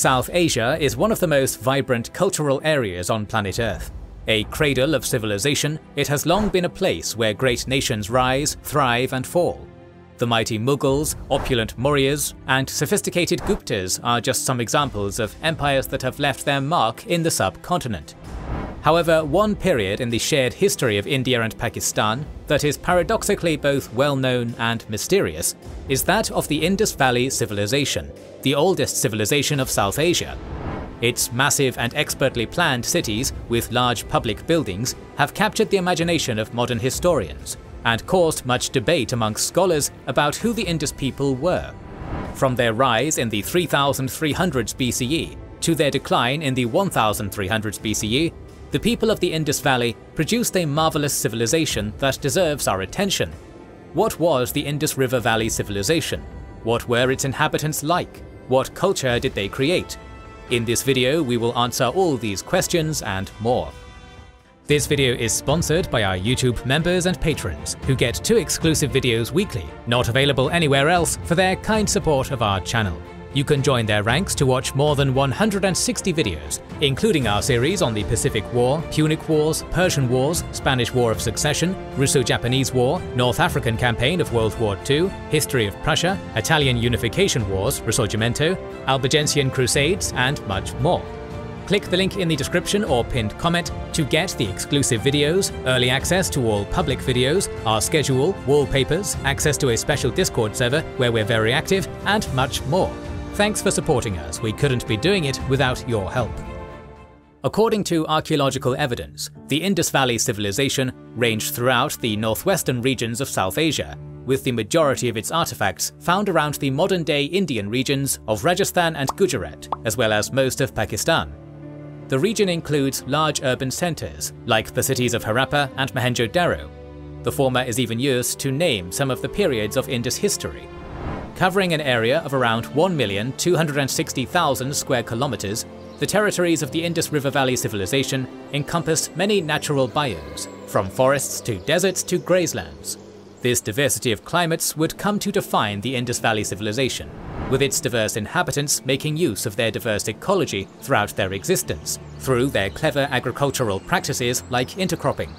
South Asia is one of the most vibrant cultural areas on planet Earth. A cradle of civilization, it has long been a place where great nations rise, thrive and fall. The mighty Mughals, opulent Mauryas, and sophisticated Guptas are just some examples of empires that have left their mark in the subcontinent. However, one period in the shared history of India and Pakistan that is paradoxically both well-known and mysterious is that of the Indus Valley Civilization, the oldest civilization of South Asia. Its massive and expertly planned cities with large public buildings have captured the imagination of modern historians, and caused much debate amongst scholars about who the Indus people were. From their rise in the 3300s BCE to their decline in the 1300s BCE, the people of the Indus Valley produced a marvelous civilization that deserves our attention. What was the Indus River Valley civilization? What were its inhabitants like? What culture did they create? In this video, we will answer all these questions and more. This video is sponsored by our YouTube members and patrons, who get 2 exclusive videos weekly, not available anywhere else, for their kind support of our channel. You can join their ranks to watch more than 160 videos, including our series on the Pacific War, Punic Wars, Persian Wars, Spanish War of Succession, Russo-Japanese War, North African Campaign of World War II, History of Prussia, Italian Unification Wars, Risorgimento, Albigensian Crusades, and much more. Click the link in the description or pinned comment to get the exclusive videos, early access to all public videos, our schedule, wallpapers, access to a special Discord server where we're very active, and much more. Thanks for supporting us, we couldn't be doing it without your help. According to archaeological evidence, the Indus Valley civilization ranged throughout the northwestern regions of South Asia, with the majority of its artifacts found around the modern-day Indian regions of Rajasthan and Gujarat, as well as most of Pakistan. The region includes large urban centers, like the cities of Harappa and Mohenjo Daro. The former is even used to name some of the periods of Indus history. Covering an area of around 1,260,000 square kilometers, the territories of the Indus River Valley civilization encompassed many natural biomes, from forests to deserts to grazelands. This diversity of climates would come to define the Indus Valley civilization, with its diverse inhabitants making use of their diverse ecology throughout their existence, through their clever agricultural practices like intercropping.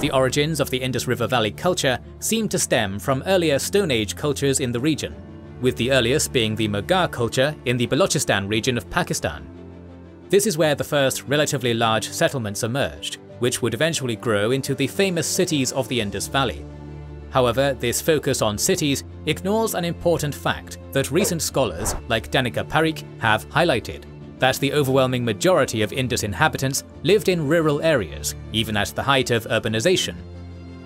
The origins of the Indus River Valley culture seem to stem from earlier Stone Age cultures in the region, with the earliest being the Mehrgarh culture in the Balochistan region of Pakistan. This is where the first relatively large settlements emerged, which would eventually grow into the famous cities of the Indus Valley. However, this focus on cities ignores an important fact that recent scholars like Danika Parikh have highlighted, that the overwhelming majority of Indus inhabitants lived in rural areas, even at the height of urbanization.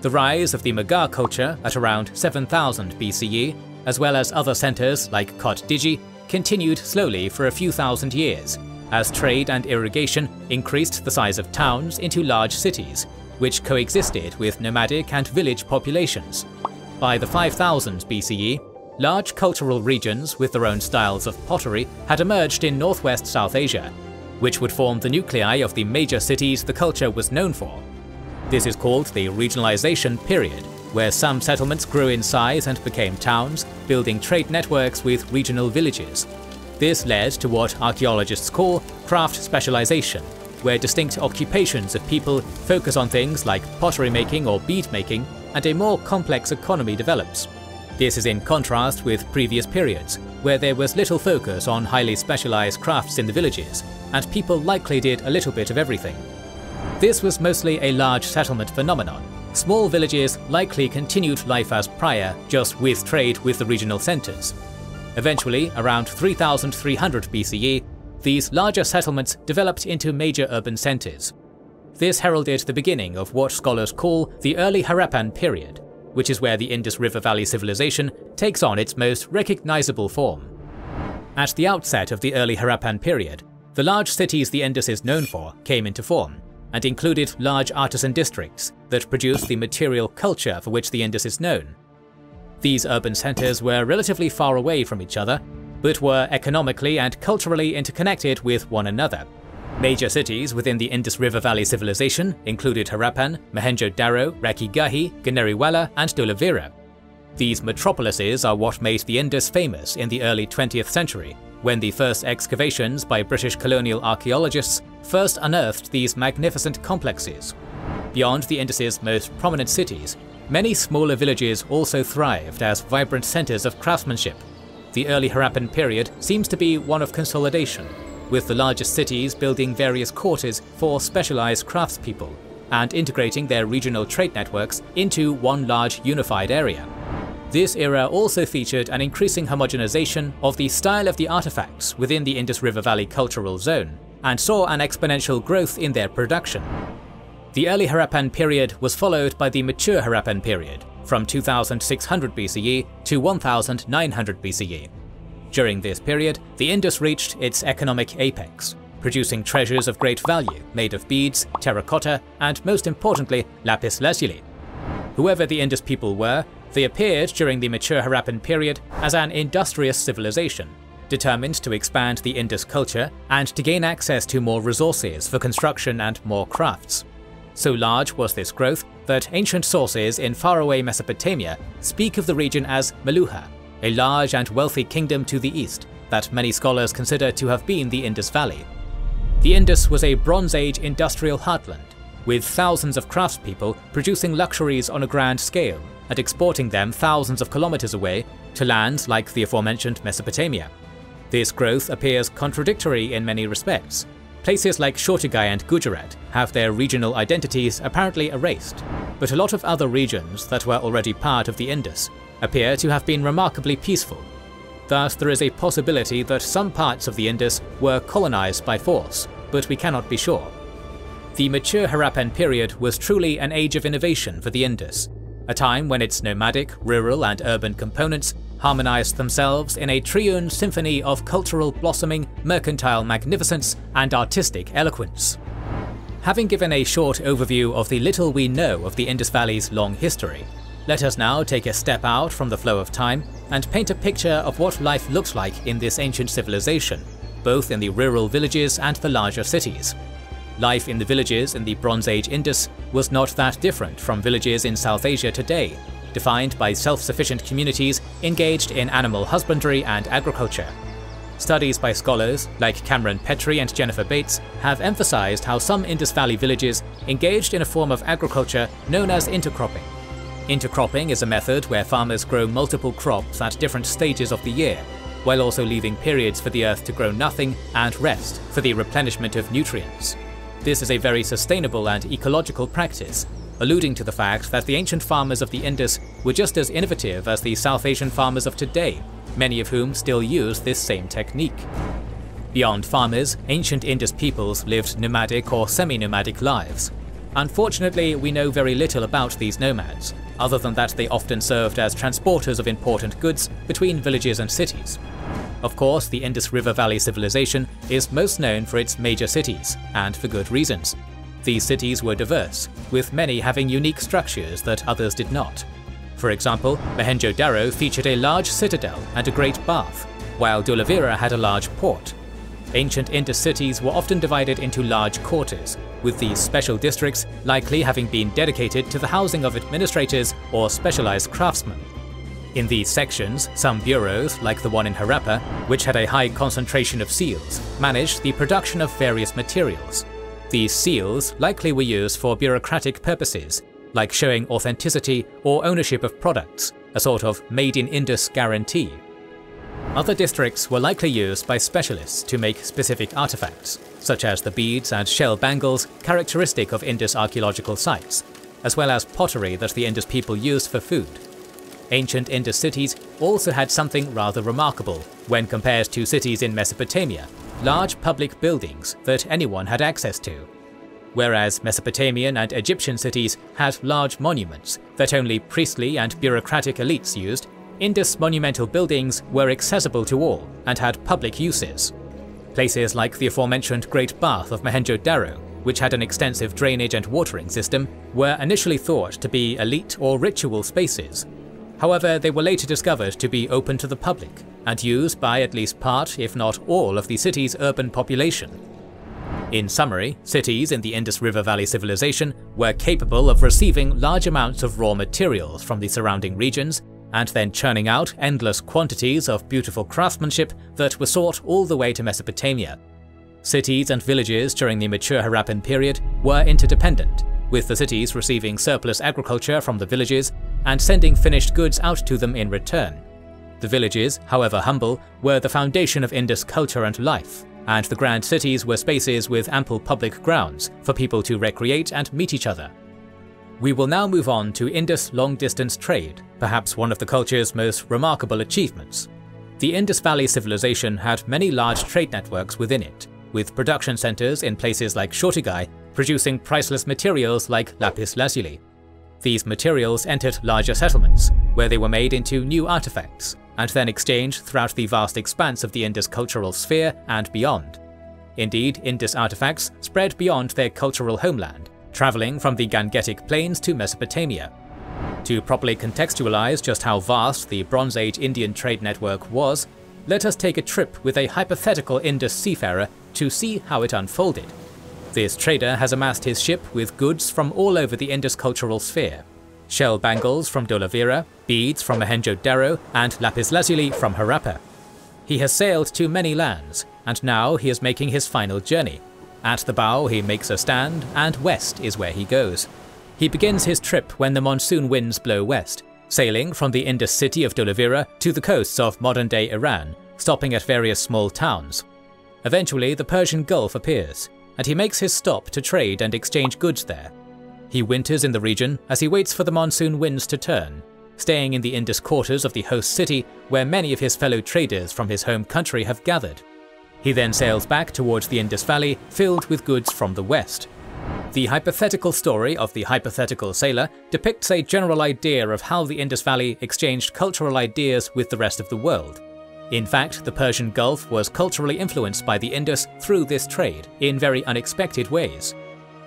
The rise of the Mehrgarh culture at around 7000 BCE, as well as other centers like Kot Diji, continued slowly for a few thousand years, as trade and irrigation increased the size of towns into large cities, which coexisted with nomadic and village populations. By the 5000s BCE, large cultural regions with their own styles of pottery had emerged in northwest South Asia, which would form the nuclei of the major cities the culture was known for. This is called the regionalization period, where some settlements grew in size and became towns, building trade networks with regional villages. This led to what archaeologists call craft specialization, where distinct occupations of people focus on things like pottery making or bead making, and a more complex economy develops. This is in contrast with previous periods, where there was little focus on highly specialized crafts in the villages, and people likely did a little bit of everything. This was mostly a large settlement phenomenon. Small villages likely continued life as prior, just with trade with the regional centers. Eventually, around 3300 BCE, these larger settlements developed into major urban centers. This heralded the beginning of what scholars call the early Harappan period, which is where the Indus River Valley civilization takes on its most recognizable form. At the outset of the early Harappan period, the large cities the Indus is known for came into form, and included large artisan districts that produced the material culture for which the Indus is known. These urban centers were relatively far away from each other, but were economically and culturally interconnected with one another. Major cities within the Indus River Valley civilization included Harappan, Mohenjo-Daro, Rakhigarhi, Ganeriwala, and Dolavira. These metropolises are what made the Indus famous in the early 20th century, when the first excavations by British colonial archaeologists first unearthed these magnificent complexes. Beyond the Indus's most prominent cities, many smaller villages also thrived as vibrant centers of craftsmanship. The early Harappan period seems to be one of consolidation, with the largest cities building various quarters for specialized craftspeople and integrating their regional trade networks into one large unified area. This era also featured an increasing homogenization of the style of the artifacts within the Indus River Valley cultural zone, and saw an exponential growth in their production. The early Harappan period was followed by the mature Harappan period, from 2600 BCE to 1900 BCE. During this period, the Indus reached its economic apex, producing treasures of great value made of beads, terracotta, and most importantly, lapis lazuli. Whoever the Indus people were, they appeared during the mature Harappan period as an industrious civilization, determined to expand the Indus culture and to gain access to more resources for construction and more crafts. So large was this growth that ancient sources in faraway Mesopotamia speak of the region as Meluhha, a large and wealthy kingdom to the east that many scholars consider to have been the Indus Valley. The Indus was a Bronze Age industrial heartland, with thousands of craftspeople producing luxuries on a grand scale and exporting them thousands of kilometers away to lands like the aforementioned Mesopotamia. This growth appears contradictory in many respects. Places like Shortugai and Gujarat have their regional identities apparently erased, but a lot of other regions that were already part of the Indus appear to have been remarkably peaceful. Thus, there is a possibility that some parts of the Indus were colonized by force, but we cannot be sure. The mature Harappan period was truly an age of innovation for the Indus, a time when its nomadic, rural and urban components harmonized themselves in a triune symphony of cultural blossoming, mercantile magnificence and artistic eloquence. Having given a short overview of the little we know of the Indus Valley's long history, let us now take a step out from the flow of time and paint a picture of what life looked like in this ancient civilization, both in the rural villages and the larger cities. Life in the villages in the Bronze Age Indus was not that different from villages in South Asia today, defined by self-sufficient communities engaged in animal husbandry and agriculture. Studies by scholars like Cameron Petrie and Jennifer Bates have emphasized how some Indus Valley villages engaged in a form of agriculture known as intercropping. Intercropping is a method where farmers grow multiple crops at different stages of the year, while also leaving periods for the earth to grow nothing and rest for the replenishment of nutrients. This is a very sustainable and ecological practice, alluding to the fact that the ancient farmers of the Indus were just as innovative as the South Asian farmers of today, many of whom still use this same technique. Beyond farmers, ancient Indus peoples lived nomadic or semi-nomadic lives. Unfortunately, we know very little about these nomads, other than that they often served as transporters of important goods between villages and cities. Of course, the Indus River Valley civilization is most known for its major cities, and for good reasons. These cities were diverse, with many having unique structures that others did not. For example, Mohenjo Daro featured a large citadel and a great bath, while Dolavira had a large port. Ancient Indus cities were often divided into large quarters, with these special districts likely having been dedicated to the housing of administrators or specialized craftsmen. In these sections, some bureaus, like the one in Harappa, which had a high concentration of seals, managed the production of various materials. These seals likely were used for bureaucratic purposes, like showing authenticity or ownership of products, a sort of made in Indus guarantee. Other districts were likely used by specialists to make specific artifacts, such as the beads and shell bangles characteristic of Indus archaeological sites, as well as pottery that the Indus people used for food. Ancient Indus cities also had something rather remarkable when compared to cities in Mesopotamia: large public buildings that anyone had access to. Whereas Mesopotamian and Egyptian cities had large monuments that only priestly and bureaucratic elites used, Indus monumental buildings were accessible to all and had public uses. Places like the aforementioned Great Bath of Mohenjo-Daro, which had an extensive drainage and watering system, were initially thought to be elite or ritual spaces. However, they were later discovered to be open to the public and used by at least part, if not all, of the city's urban population. In summary, cities in the Indus River Valley civilization were capable of receiving large amounts of raw materials from the surrounding regions and then churning out endless quantities of beautiful craftsmanship that were sought all the way to Mesopotamia. Cities and villages during the mature Harappan period were interdependent, with the cities receiving surplus agriculture from the villages and sending finished goods out to them in return. The villages, however humble, were the foundation of Indus culture and life, and the grand cities were spaces with ample public grounds for people to recreate and meet each other. We will now move on to Indus long-distance trade, perhaps one of the culture's most remarkable achievements. The Indus Valley civilization had many large trade networks within it, with production centers in places like Shortugai producing priceless materials like lapis lazuli. These materials entered larger settlements, where they were made into new artifacts, and then exchanged throughout the vast expanse of the Indus cultural sphere and beyond. Indeed, Indus artifacts spread beyond their cultural homeland, traveling from the Gangetic Plains to Mesopotamia. To properly contextualize just how vast the Bronze Age Indian trade network was, let us take a trip with a hypothetical Indus seafarer to see how it unfolded. This trader has amassed his ship with goods from all over the Indus cultural sphere. Shell bangles from Dolavira, beads from Mohenjo Daro, and lapis lazuli from Harappa. He has sailed to many lands, and now he is making his final journey. At the bow he makes a stand, and west is where he goes. He begins his trip when the monsoon winds blow west, sailing from the Indus city of Dolavira to the coasts of modern-day Iran, stopping at various small towns. Eventually the Persian Gulf appears, and he makes his stop to trade and exchange goods there. He winters in the region as he waits for the monsoon winds to turn, staying in the Indus quarters of the host city where many of his fellow traders from his home country have gathered. He then sails back towards the Indus Valley filled with goods from the west. The hypothetical story of the hypothetical sailor depicts a general idea of how the Indus Valley exchanged cultural ideas with the rest of the world. In fact, the Persian Gulf was culturally influenced by the Indus through this trade in very unexpected ways.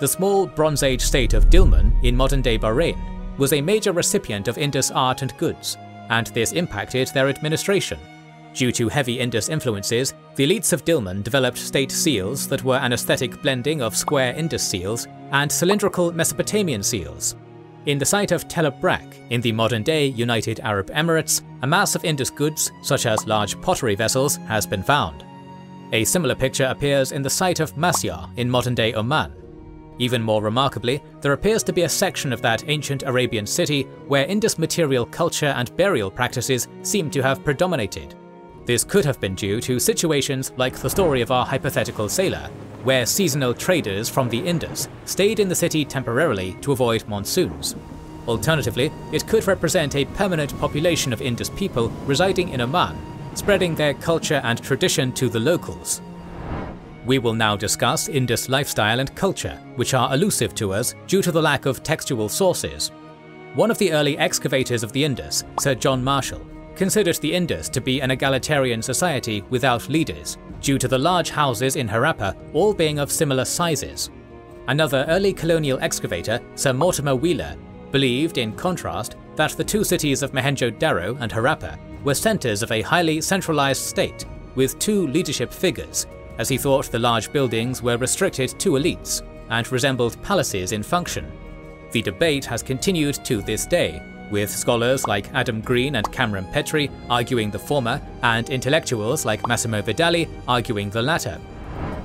The small Bronze Age state of Dilmun in modern-day Bahrain was a major recipient of Indus art and goods, and this impacted their administration. Due to heavy Indus influences, the elites of Dilmun developed state seals that were an aesthetic blending of square Indus seals and cylindrical Mesopotamian seals. In the site of Tell Abrak in the modern-day United Arab Emirates, a mass of Indus goods, such as large pottery vessels, has been found. A similar picture appears in the site of Masyar in modern-day Oman. Even more remarkably, there appears to be a section of that ancient Arabian city where Indus material culture and burial practices seem to have predominated. This could have been due to situations like the story of our hypothetical sailor, where seasonal traders from the Indus stayed in the city temporarily to avoid monsoons. Alternatively, it could represent a permanent population of Indus people residing in Oman, spreading their culture and tradition to the locals. We will now discuss Indus lifestyle and culture, which are elusive to us due to the lack of textual sources. One of the early excavators of the Indus, Sir John Marshall, considered the Indus to be an egalitarian society without leaders, due to the large houses in Harappa all being of similar sizes. Another early colonial excavator, Sir Mortimer Wheeler, believed, in contrast, that the two cities of Mohenjo Daro and Harappa were centers of a highly centralized state, with two leadership figures, as he thought the large buildings were restricted to elites and resembled palaces in function. The debate has continued to this day, with scholars like Adam Green and Cameron Petrie arguing the former and intellectuals like Massimo Vidali arguing the latter.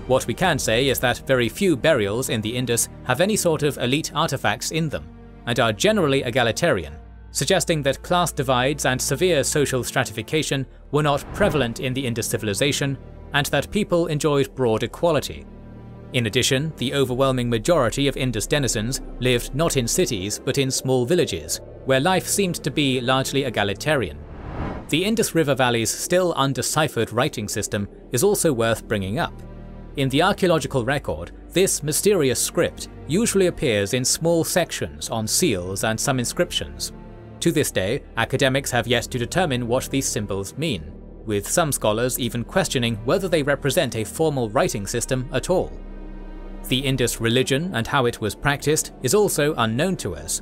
What we can say is that very few burials in the Indus have any sort of elite artifacts in them, and are generally egalitarian, suggesting that class divides and severe social stratification were not prevalent in the Indus civilization, and that people enjoyed broad equality. In addition, the overwhelming majority of Indus denizens lived not in cities but in small villages, where life seemed to be largely egalitarian. The Indus River Valley's still undeciphered writing system is also worth bringing up. In the archaeological record, this mysterious script usually appears in small sections on seals and some inscriptions. To this day, academics have yet to determine what these symbols mean, with some scholars even questioning whether they represent a formal writing system at all. The Indus religion and how it was practiced is also unknown to us.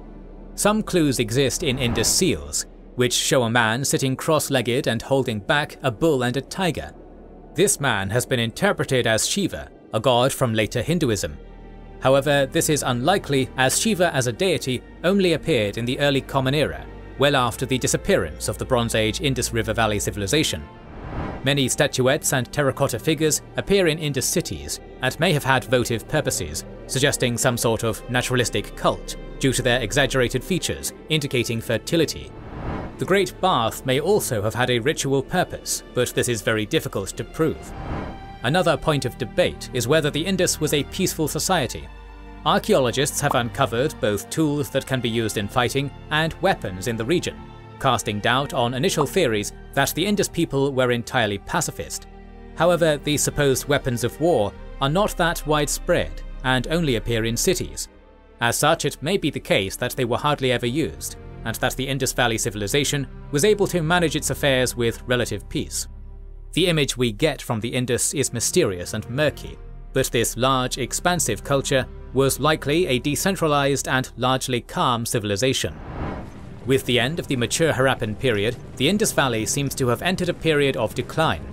Some clues exist in Indus seals, which show a man sitting cross-legged and holding back a bull and a tiger. This man has been interpreted as Shiva, a god from later Hinduism. However, this is unlikely as Shiva as a deity only appeared in the early Common Era, well after the disappearance of the Bronze Age Indus River Valley civilization. Many statuettes and terracotta figures appear in Indus cities and may have had votive purposes, suggesting some sort of naturalistic cult due to their exaggerated features indicating fertility. The Great Bath may also have had a ritual purpose, but this is very difficult to prove. Another point of debate is whether the Indus was a peaceful society. Archaeologists have uncovered both tools that can be used in fighting and weapons in the region, casting doubt on initial theories that the Indus people were entirely pacifist. However, these supposed weapons of war are not that widespread and only appear in cities. As such, it may be the case that they were hardly ever used, and that the Indus Valley civilization was able to manage its affairs with relative peace. The image we get from the Indus is mysterious and murky, but this large, expansive culture was likely a decentralized and largely calm civilization. With the end of the mature Harappan period, the Indus Valley seems to have entered a period of decline.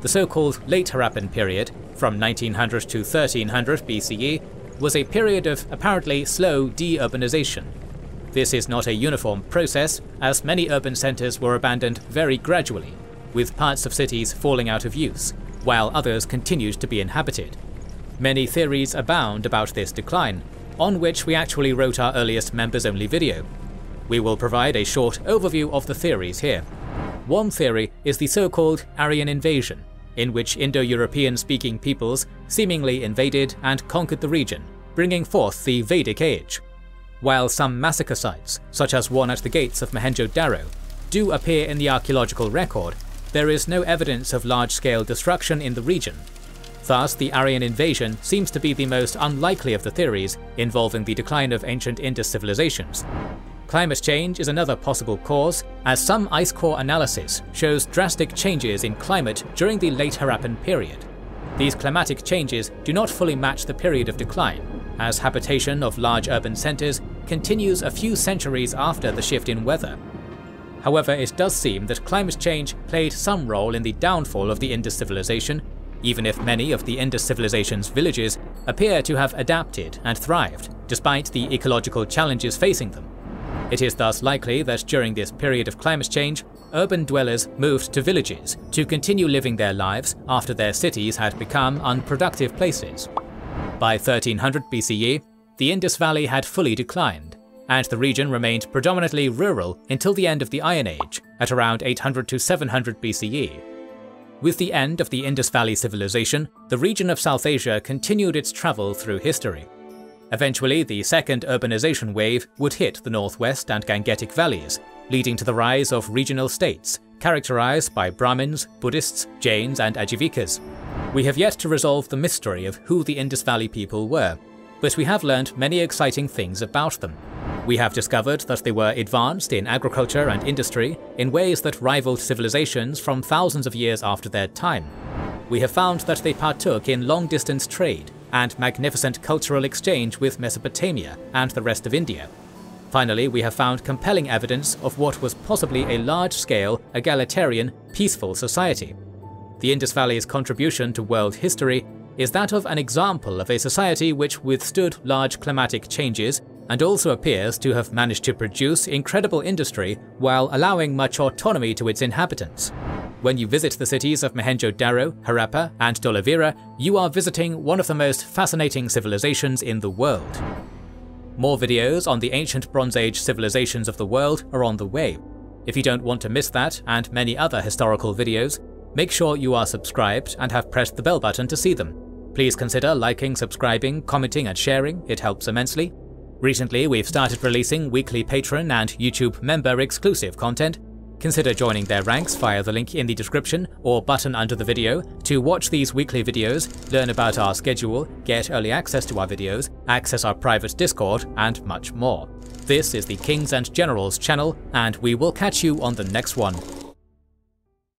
The so-called Late Harappan period, from 1900 to 1300 BCE, was a period of apparently slow deurbanization. This is not a uniform process, as many urban centers were abandoned very gradually, with parts of cities falling out of use, while others continued to be inhabited. Many theories abound about this decline, on which we actually wrote our earliest members-only video. We will provide a short overview of the theories here. One theory is the so-called Aryan invasion, in which Indo-European-speaking peoples seemingly invaded and conquered the region, bringing forth the Vedic Age. While some massacre sites, such as one at the gates of Mohenjo Daro, do appear in the archaeological record, there is no evidence of large-scale destruction in the region. Thus, the Aryan invasion seems to be the most unlikely of the theories involving the decline of ancient Indus civilizations. Climate change is another possible cause, as some ice core analysis shows drastic changes in climate during the Late Harappan period. These climatic changes do not fully match the period of decline, as habitation of large urban centers continues a few centuries after the shift in weather. However, it does seem that climate change played some role in the downfall of the Indus civilization, even if many of the Indus civilization's villages appear to have adapted and thrived, despite the ecological challenges facing them. It is thus likely that during this period of climate change, urban dwellers moved to villages to continue living their lives after their cities had become unproductive places. By 1300 BCE, the Indus Valley had fully declined, and the region remained predominantly rural until the end of the Iron Age, at around 800 to 700 BCE. With the end of the Indus Valley civilization, the region of South Asia continued its travel through history. Eventually, the second urbanization wave would hit the northwest and Gangetic valleys, leading to the rise of regional states, characterized by Brahmins, Buddhists, Jains, and Ajivikas. We have yet to resolve the mystery of who the Indus Valley people were, but we have learned many exciting things about them. We have discovered that they were advanced in agriculture and industry in ways that rivaled civilizations from thousands of years after their time. We have found that they partook in long-distance trade and magnificent cultural exchange with Mesopotamia and the rest of India. Finally, we have found compelling evidence of what was possibly a large-scale, egalitarian, peaceful society. The Indus Valley's contribution to world history is that of an example of a society which withstood large climatic changes and also appears to have managed to produce incredible industry while allowing much autonomy to its inhabitants. When you visit the cities of Mohenjo-Daro, Harappa, and Dolavira, you are visiting one of the most fascinating civilizations in the world. More videos on the ancient Bronze Age civilizations of the world are on the way. If you don't want to miss that and many other historical videos, make sure you are subscribed and have pressed the bell button to see them. Please consider liking, subscribing, commenting, and sharing, it helps immensely. Recently, we've started releasing weekly Patreon and YouTube member-exclusive content. Consider joining their ranks via the link in the description or button under the video to watch these weekly videos, learn about our schedule, get early access to our videos, access our private Discord, and much more. This is the Kings and Generals channel, and we will catch you on the next one.